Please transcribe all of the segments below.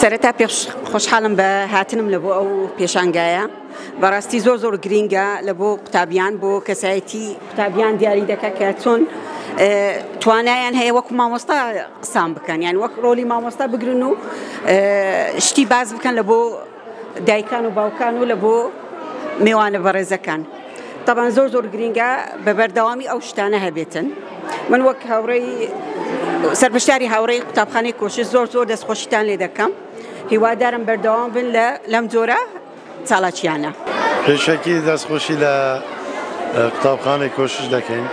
سرتا پیش خوشحالم به هاتنم لبو او پیشانگایا براستی زور زور گرینگا لبو قطابیان بو کسایتی قطابیان دیاری دکا کاتون توانایان هی وک ماموستا سام بکن یعنی وک رولی ماموستا بگرنو شتی باز بکن لبو دایکان و باوکانو لبو میوان برزکان طبعا زور زور گرینگا به بردوامی او شتانه هبیتن من وک هوری سربشتاری هوری قطابخانه کوشش زور زور دست خوشیتان لیدکم هوادارم بردوام بن لمزوره سالاتیانه پیشکی دست خوشی ل قطابخانه کوشش دکن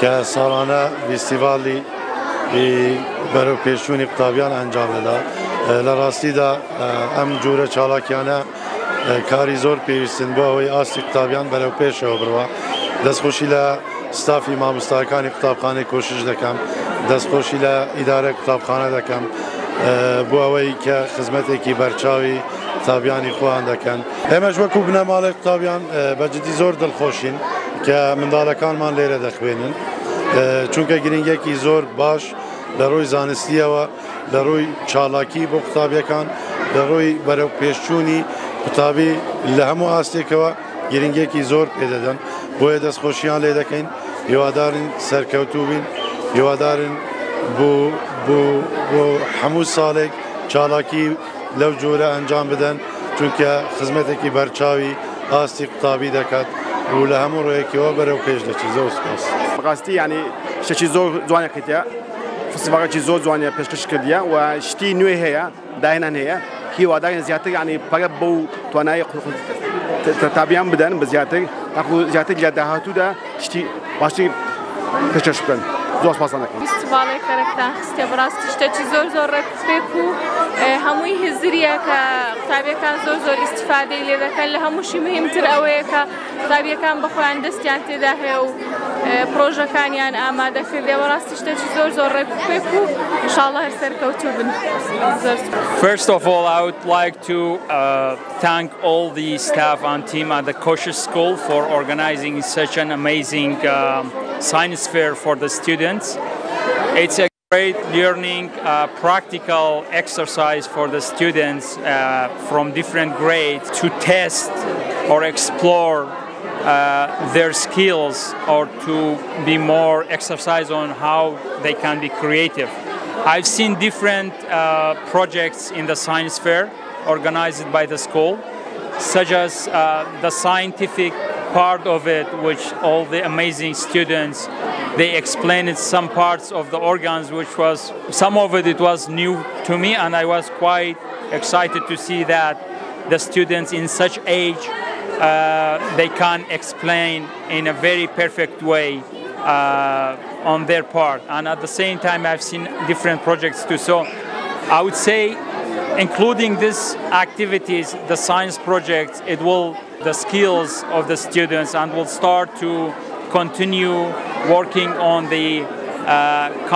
که سالانه فستیوالی برای پیشونی قطابیان انجام داده لراستی دا ام جوره چالاکیانه کاری زور پیوستن با اوی اصلی قطابیان برای پیش او بروا دست خوشی ل استافی ما مستاکان قطابخانه کوشش دکم دست خوشی ل اداره قطابخانه دکم بو اوی که خدمتی که برچاوی قطابیانی خواهند دکن همش و کوبنه مال قطابیان بجدی زور دل خوشین که من دالکان من لیره دخوینن چون که گرینگه کی زور باش لروی زانستیه و لروی چالاکی بو قطابیکان لروی برای پیشچونی قطابی لهمو آستی که و گرینگه کی زور پیدا دن بو دست خوشیان لیده کن یوادارن سرکوتوبین یوادارن بو همو سالک چالاکی لو جوره انجام بدن چون که خدمتی که برچاوی آستی قطابی دکات ولی همون روی که او برای پیش داشتی زود است. براستی یعنی شش زود زوانه کتیا فصلهای چیز زود زوانه پیشکش کردیا و شتی نویه داینانه کی وادار زیادتر یعنی پرب بو توانای تابیان بدن بزیادتر اخو زیادتر جاده ها تو دا شتی باشی پیشکش کن زود پاسانه کن. فصلهای کرکتر است براستی شت چیز زود رکبو همونی هزریه که طبیعی کان زور استفاده لیده کن لهموشی مهمتر اویه که طبیعی کان بخوان دستیان تدهه و پروژه کانیان آماده کرده و راستش تا چی زور رکوب انشالله هر سرکوتو بن. First of all, I would like to thank all the staff and team at the Koshish School for organizing such an amazing science fair for the students. It's a great learning, practical exercise for the students from different grades to test or explore their skills or to be more exercise on how they can be creative. I've seen different projects in the science fair organized by the school, such as the scientific part of it, which all the amazing students they explained some parts of the organs, which was some of it was new to me, and I was quite excited to see that the students in such age they can explain in a very perfect way on their part. And at the same time, I've seen different projects too. So I would say, including these activities, the science projects, it will the skills of the students and will start to continue working on the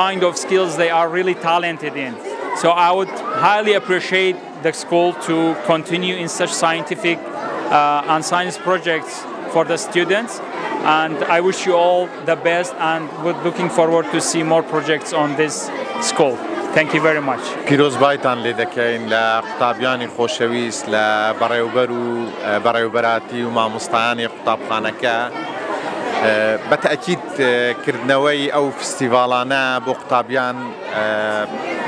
kind of skills they are really talented in. So I would highly appreciate the school to continue in such scientific and science projects for the students. And I wish you all the best and we're looking forward to see more projects on this school. Thank you very much. پیروز بایتان لیدکین لقطابیانی خوشویست لبرایوبرو برایوبراتی و ماموستانی قطابخانه که بتأكيد كردنوي أو فستيفالانا بقطابيان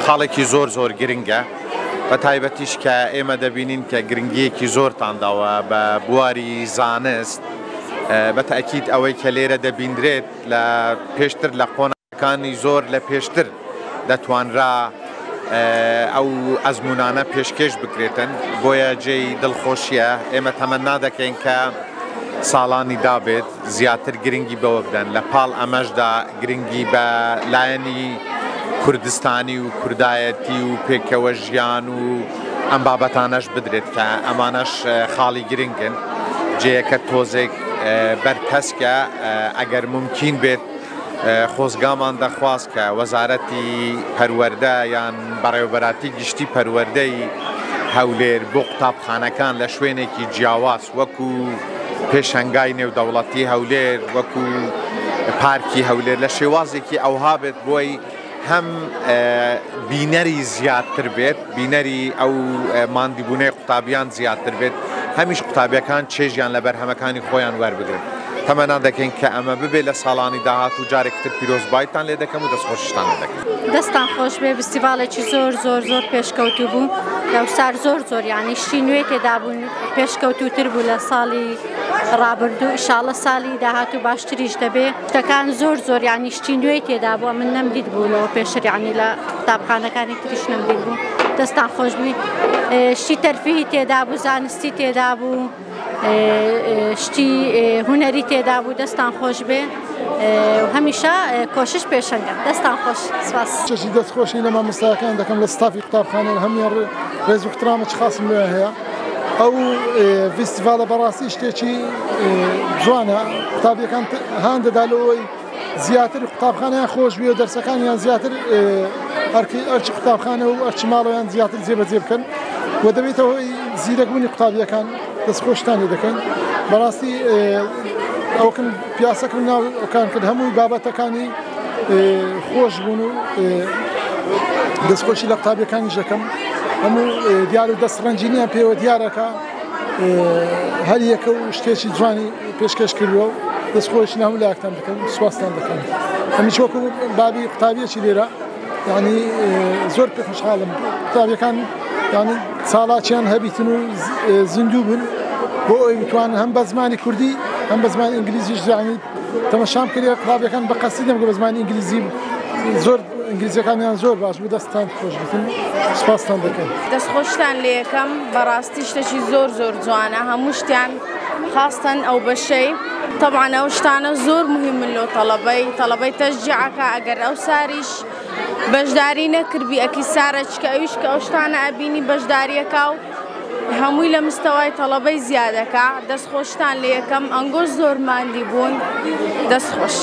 خالكي زور زور جرينجا بتهيبتيش كإما دبينين كجرينجي كزور تندوا ببواري زانست بتأكيد أوي كليرة دبيندريت لبيشتر لقونا كان زور لبيشتر دتوان را أو أزمنانا بيشكش بكرتن بويا جي دلخوشية إما تمنا دكين ك سالانی دابد زیاتر گرینگی باوردن لپال امجدا گرینگی با لاینی کردستانی و کردایتی و پیکوژیان و امبابتانش بدرد که امانش خالی گرینگن جه که توزک برکس که اگر ممکن بید خوزگامان دخواست که وزارتی پرورده یا برایوبراتی گشتی پرورده هولیر بقطاب خانکان لشوینه که جیاواز وکو پیشنگای نو دولتی هولیر وکو پارکی هولیر لشوازی که اوهابت بوی هم بینری زیادتر بید، بینری او ماندیبونه قطابیان زیادتر بید، همیش قطابیکان چیزیان لبر همکانی خویان ور بگرن. تمنا دکن که اما ببیل سالانی دهات و جارکتر پیروز بایتان لیده کم و دست خوششتان لیده کم. دستان خوش به فستیواله چی زور پیشکوتو بون، یا سر زور یعنی شینوی تدا بون پیشکوتو تر بوله سالی رابردو انشالله سالی دهات و باشتریش دبه. تکان زور یعنی شینوی تدا بون من نمدید بوله و پیشتر یعنی لطابخانه کانی تریش نمدید بون. دستان خوش بی شی ترفیه تدا بون زانستی تدا بون. شتی هنری تعداد بود دستان خوش به و همیشه کوشش پیشنگ دستان خوش سپاس. چشی دست خوشی لما مستاکن دکم لستافی قطابخانه همیار رز احترام اشخاص میآیه. او فستیوال براسیش تیچی جوانه قطابی کن هند دالوی زیاتر قطابخانه خوش بیو درسکان یا زیاتر ارچ قطابخانه و ارچ مالویان زیاتر زیب کن و دبیت اوی زیرگونی قطابی کن. دست خوشتانی دکن. براستی اوکن پیاده کردن اوکان که همون بابت کانی خوش بونو دست خوشی لقطابی کانی جکم. همون دیارو دست رنجینی هم پیو دیاره که هر یک اوشتیشی جوانی پیشکش کریو دست خوشی نه همون لعکتام دکن سواستان دکن. همیشه وقتی بابی لقطابی چیلیرا یعنی زور پیش حالم لقطابی کانی یعنی سالاتیان هبیتنو زندوبن و ایتوان هم بازمانی کردی هم بازمان انگلیسیش یعنی تماشام کردی قطعی کن با قصیدم که بازمان انگلیسی زور انگلیسی کامیان زور باش بود دستان خوش بیتن سپاس تان دکن دست خوش تان لیکم براستیش تشی زور جوانه هموشتیان خاصتاً او بشی طبعاً اوشتانه زور مهم لو طلبی تشجیع که اگر او ساریش بەشداری نەکردبی ئەکی سارەچکە ئەویش کە ئەوشتانە ئەبینی بەشداریەکە و هەمووی لە مستەوای تەڵەبەی زیادەکە دەستخۆشتان لە یەکەم ئەنگۆش زۆرماندی بوون دەستخۆش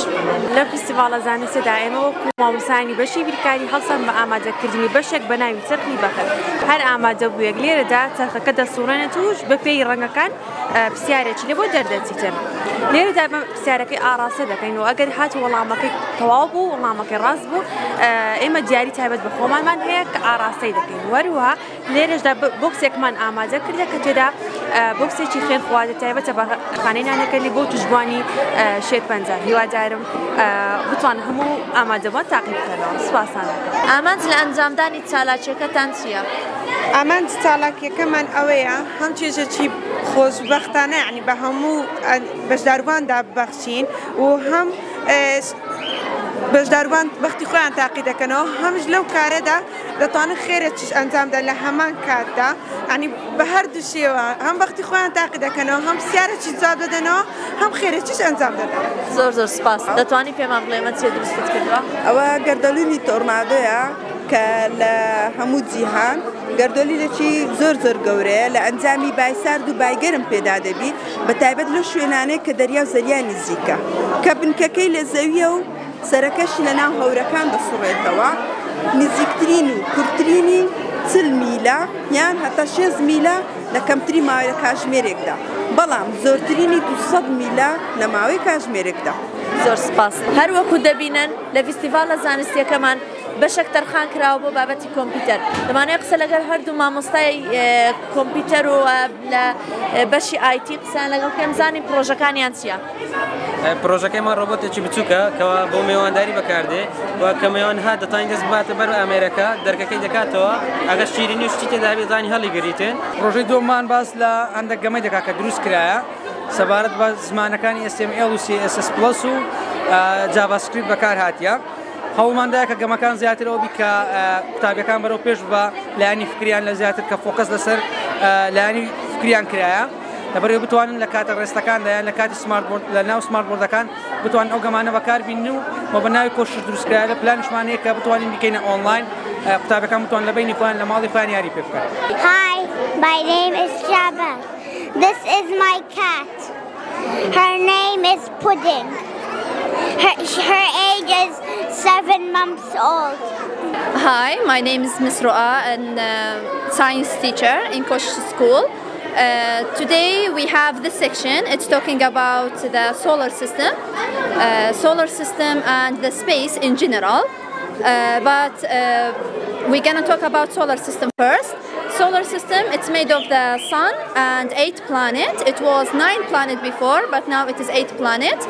لە فستیڤاڵە زانستیدا ئێمەوە مامۆسانی بەشی بیرکاری هەڵسان بە ئامادەکردنی بەشێک بە ناوی چەرخی بەخەر هەر ئامادە بوویەک لێرەدا چەرخەکە دەسوڕێنە توش بە پێی ڕەنگەکان پرسیارێکی لێ بۆ دەردەچیتن لێرەدا پرسیارەکەی ئاراستە دەکەین و ئەگەر هات وەڵامەکەی تەواو بوو وەڵامەکەی ڕاست بوو ئێمە دیاری تایبەت بە خۆمانمان هەیە کە ئاراستەی دەکەین وەروها لێرەشدا بۆکسێکمان ئامادە کردە کە تێدا بۆکسێکی خێرخوازە تایبەتە بە خانەیانەکەلی بۆ توشبوانی شێرپەنجە هیوادارم بتوان هەموو ئامادەبووان تاقیب بکەنەوە سوپاسانەکەم ئامانج لە ئەنجامدانی چالاکیەکەتان چییە؟ ئامانج چالاکیەکەمان ئەوەیە هەم چێژێکی خۆشبەختانە یعنی بە هەموو بەشداربواندا ببەخشین و هەم بەشداربوان بەختی خۆیان تاقی دەکەنەوە هەمش لەو کارەدا دەتوانن خێرێکیش ئەنجام بدەن لە هەمان کاتدا یعنی بە هەردوو شێوە هەم بەختی خۆیان تاقی دەکەنەوە هەم پرسیارێکی جواب دەدەنەوە هەم خێرێکیش ئەنجام دەدەن زۆر سپاس دەتوانی پێمان بڵێ ئێمە چیە دروستت کردووە ئەوە گەردەلوونی تۆرنادۆیە کە لە هەموو جیهان گەردۆلێکی زۆر گەورەیە لە ئەنجامی بایسارد و بایگەرم پێدا دەبیت بە تایبەت لەو شوێنانەیە کە دەریا و زەریا نزیکە کە بنکەکەی لە زەویە و سەرەکەشی لەناو هەورەکان دەسوڕێتەوە نزیکترین و کورتترینی 40 میلە یان هەتا 6 میلە لە کەمتری ماوەی کاتژمێرێکدا بەڵام زۆرترینی 200 میلە لە ماوەی کاتژمێرێکدا زۆر سپاس هەروەکو دەبینن لە فستیڤاڵە زانستیەکەمان بەشێک تەرخان کراوە بۆ بابەتی کۆمپیوتەر دەمانەیە قسە لەگەڵ هەردوو مامۆستای کۆمپیوتەر و لە بەشی ئایتی قسەیان لەگەڵ کەم زانی پرۆژەکانیان چییە پرۆژەکەیمان ڕۆبۆتێکی بچووکە کەوا بۆ مێوانداری بەکاردێت و کە مێوانها دەتوانین دەست بباتە بەر ئامێرەکە دەرکەکەی دەکاتەوە ئەگەر شیرینی و شتی تێدابێت زانی هەڵی گریتن پرۆژەی دۆمان باس لە هەندێک گەمەی دەکا کە دروست کرایە سەبارەت بە زمانەکانی SML و CSS پلس و جاڤاسکریپت بەکار هاتیە هەوڵماندایە کە گەمەکان زیاتر ئەوە بیکە قوتابیەکان بەرەو پێش بە لایانی فکریان لە زیاتر کە فۆکەس لەسەر لایانی فکریان کرایە لەبەرەوەی بتوانن لە کاتە ڕێستەکاندا یان لە کاتی لەناو سمارت بۆردەکان بتوانن ئەو گەمانە بەکاربینن و بۆ بەناوی کۆشش دروستکرایە لە پلانیشمان هەیە کە بتوانین بیکەینە ئۆنلاین قوتابیەکان بتوانن لە بەینی خۆیان لە ماڵی خۆیان یاری پێ بکەن Hi, my name is Shaban. This is my cat. Her name is Pudding. Her age is 7 months old. Hi, my name is Ms. Roa and science teacher in Koshish School. Today we have this section. It's talking about the solar system and the space in general. But we're going to talk about solar system first. Solar system, it's made of the sun and 8 planets. It was 9 planets before, but now it is 8 planets,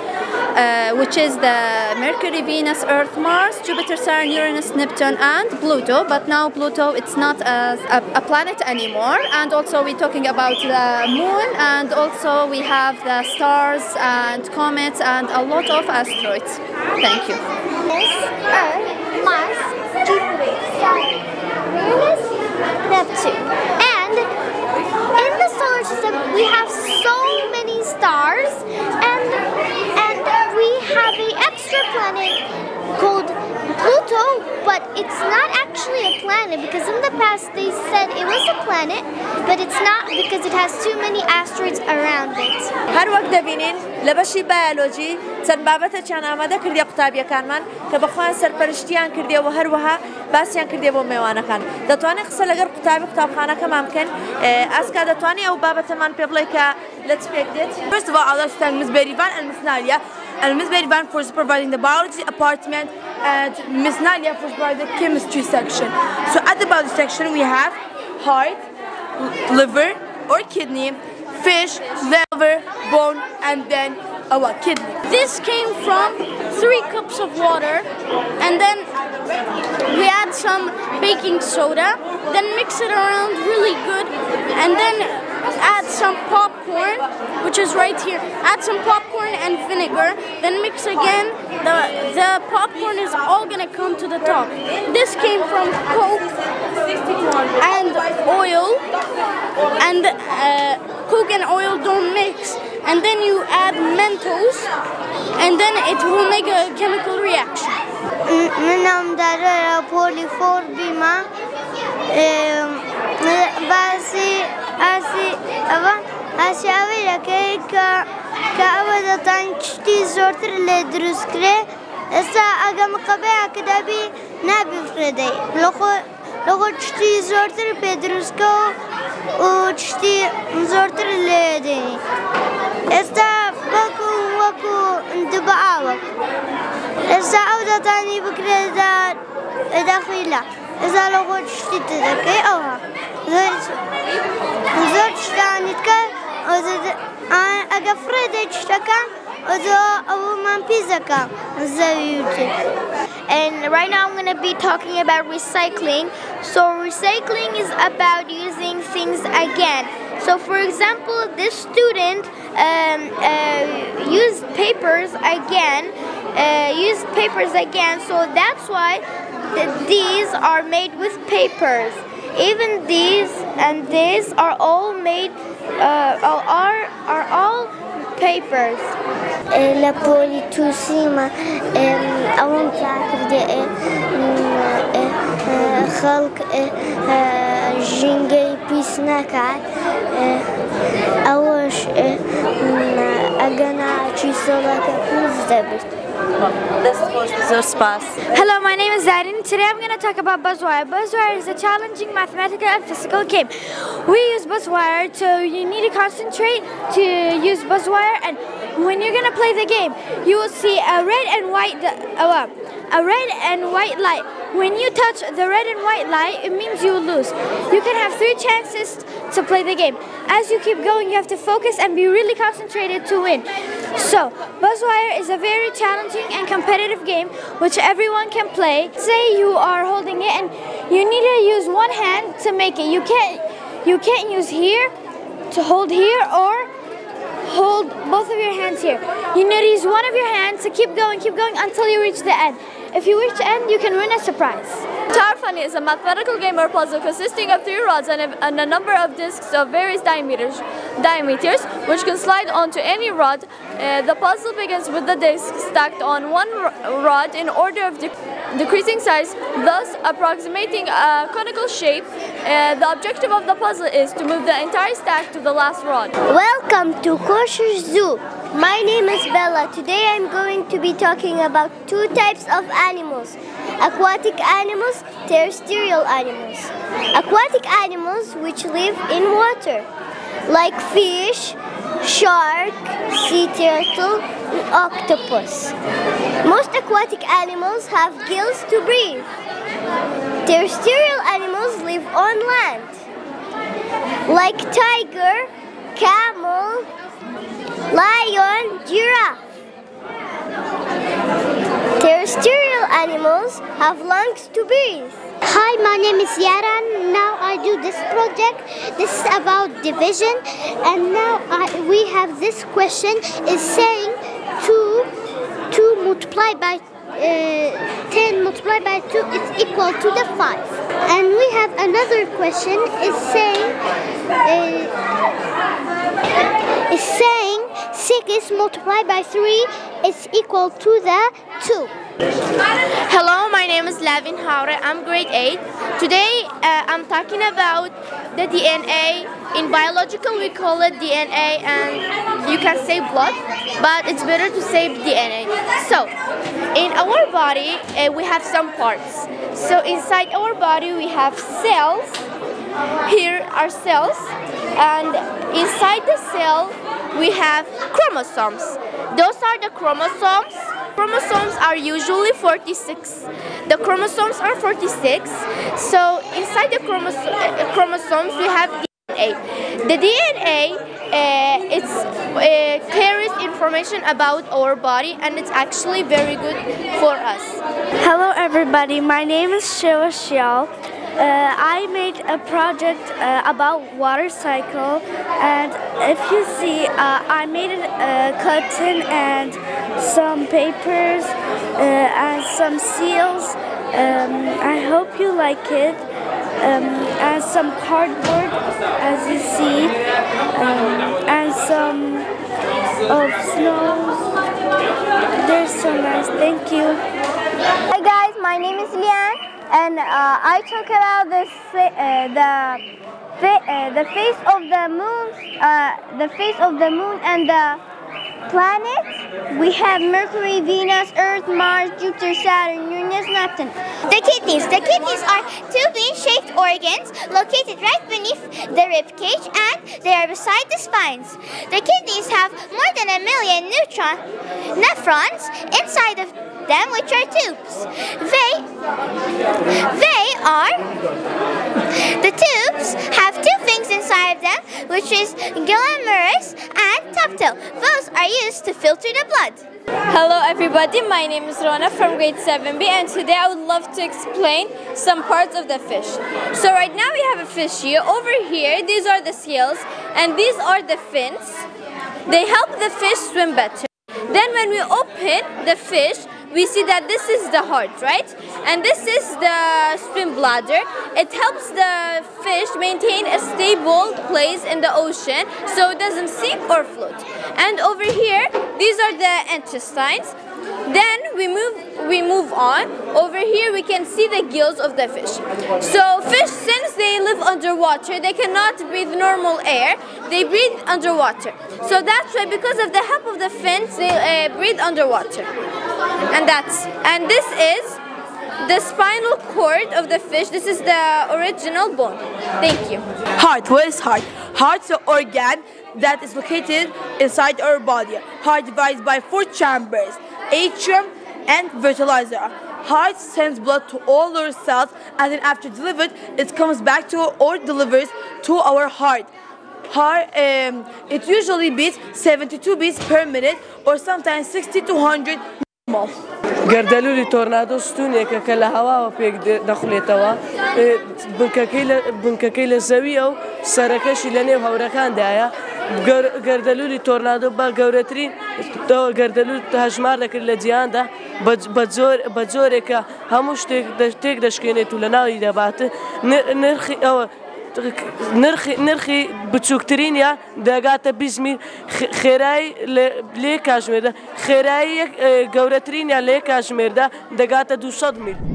which is the Mercury, Venus, Earth, Mars, Jupiter, Saturn, Uranus, Neptune, and Pluto. But now Pluto, it's not a planet anymore. And also we're talking about the moon, and also we have the stars and comets and a lot of asteroids. Thank you. Earth, Mars, Jupiter, Saturn, Uranus, Neptune. And in the solar system we have so many stars, and we have an extra planet called Pluto, but it's not actually a planet, because in the past they said it was a planet, but it's not, because it has too many asteroids around it. هر وقت دبینین لبشی بیولوژی تنبابت چن آماده کردی قطابی کن من که بخوان سرپرشتیان کردی و هر وها باسیان کردی و میوان کن. دتوانی خصلا گر قطابی قطاب خانه که ممکن از که دتوانی او بابت من پیبله که let's make it. First of all, I'd like to thank Ms. Berivan and Ms. Nalia, and Ms. Berivan for providing the biology apartment, and Ms. Nalia for providing the chemistry section. So at the biology section we have heart, liver or kidney, fish, liver, bone, and then our kidney. This came from 3 cups of water, and then we add some baking soda, then mix it around really good, and then add some popcorn, which is right here. Add some popcorn and vinegar, then mix again. The popcorn is all gonna come to the top. This came from Coke and oil, and Coke and oil don't mix, and then you add Mentos, and then it will make a chemical reaction. My name is Dara Polifor Bima. Asi avira ka avada tanchti zortr le druskre. Esa agam qabea kdabi nabi frede. Logo chti zortr pedrusko u chti zortr lede. Esta baku ndbaawa. Esa avada tani bukreda dakhila. Esa logo chti tadake awa. And right now I'm going to be talking about recycling. So recycling is about using things again. So for example, this student used papers again, so that's why these are made with papers. Even these and these are all made, are all papers. La politusima, awam ta'akde khalq jingay pisnaka, awash agana chisolaka pizdabit. Hello, my name is Zarin. Today I'm going to talk about BuzzWire. BuzzWire is a challenging mathematical and physical game. We use BuzzWire, so you need to concentrate to use BuzzWire. And when you're going to play the game, you will see a red and white light. When you touch the red and white light, it means you lose. You can have 3 chances to play the game. As you keep going, you have to focus and be really concentrated to win. So, BuzzWire is a very challenging and competitive game which everyone can play. Say you are holding it and you need to use one hand to make it. You can't use here to hold here or hold both of your hands here. You need to use one of your hands to keep going until you reach the end. If you reach the end, you can win a surprise. Tower of Hanoi is a mathematical game or puzzle consisting of 3 rods and a number of discs of various diameters which can slide onto any rod. The puzzle begins with the discs stacked on one rod in order of decreasing size, thus approximating a conical shape. The objective of the puzzle is to move the entire stack to the last rod. Welcome to Koshish Zoo. My name is Bella. Today I'm going to be talking about 2 types of animals: aquatic animals, terrestrial animals. Aquatic animals, which live in water. like fish, shark, sea turtle, and octopus. Most aquatic animals have gills to breathe. Terrestrial animals live on land, like tiger, camel, lion, giraffe. Terrestrial animals have lungs to breathe. Hi, my name is Yaran. Now I do this project. This is about division. And now we have this question. It's saying 2 multiplied by 10 multiplied by 2 is equal to the 5. And we have another question. It's saying 6 multiplied by 3 is equal to the 2. Hello, my name is Lavin Haure. I'm grade 8. Today I'm talking about the DNA. In biological we call it DNA, and you can say blood, but it's better to say DNA. So in our body we have some parts. So inside our body we have cells. Here are cells, and inside the cell we have chromosomes. Those are the chromosomes. Chromosomes are usually 46. The chromosomes are 46. So inside the chromosomes we have DNA. The DNA carries information about our body, and it's actually very good for us. Hello everybody, my name is Shewa Xiao. I made a project about water cycle, and if you see I made a curtain and some papers and some seals. I hope you like it, and some cardboard as you see, and some of snow. They're so nice, thank you. Hi guys, my name is Lian. And I talk about the face of the moon, and the planets. We have Mercury, Venus, Earth, Mars, Jupiter, Saturn, Uranus, Neptune. The kidneys. The kidneys are two bean-shaped organs located right beneath the rib cage, and they are beside the spines. The kidneys have more than a million nephrons inside of them, which are tubes. The tubes have two things inside of them, which is glomerulus and toptail. Those are used to filter the blood. Hello everybody, my name is Rona from grade 7B, and today I would love to explain some parts of the fish. So right now we have a fish here. Over here, these are the scales, and these are the fins. They help the fish swim better. Then when we open the fish, we see that this is the heart, right? And this is the swim bladder. It helps the fish maintain a stable place in the ocean so it doesn't sink or float. And over here, these are the intestines. Then we move on. Over here we can see the gills of the fish. So fish, since they live underwater, they cannot breathe normal air. They breathe underwater. So that's why, because of the help of the fins, they breathe underwater. And this is the spinal cord of the fish. This is the original bone. Thank you. Heart. What is heart? Heart's an organ that is located inside our body. Heart divides by 4 chambers: atrium and fertilizer. Heart sends blood to all our cells, and then after delivered, it comes back to or delivers to our heart. It usually beats 72 beats per minute, or sometimes 60 to 100. گردلولی تورنادو ستونی که کل هوا و پیک داخلی توا بنککیل زوی او سرکشی لنیو هورکان دایا گردلولی تورنادو با گورترین تو گردلول هجمار دکر لجیان دا بجوره که هموش تک دشکینه تولنایی دبات نرخی او نرخی بچوکترین یا دعات بیزمی خیرای لیکاش میده خیرای گورترین یا لیکاش میده دعات 200 میل.